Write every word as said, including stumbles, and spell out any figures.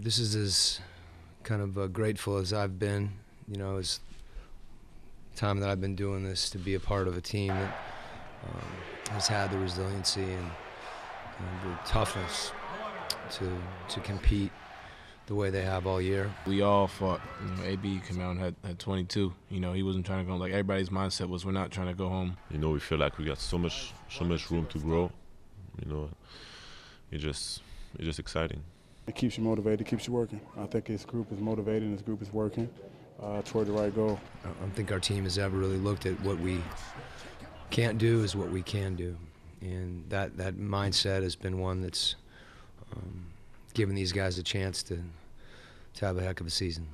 This is as kind of uh, grateful as I've been, you know, as time that I've been doing this, to be a part of a team that um, has had the resiliency and kind of the toughness to to compete the way they have all year. We all fought. You know, A B came out and had, had twenty-two. You know, he wasn't trying to go. Like, everybody's mindset was, we're not trying to go home. You know, we feel like we got so much, so much room to grow. You know, it just, it's just exciting. It keeps you motivated, it keeps you working. I think this group is motivated and this group is working uh, toward the right goal. I don't think our team has ever really looked at what we can't do is what we can do. And that, that mindset has been one that's um, given these guys a chance to, to have a heck of a season.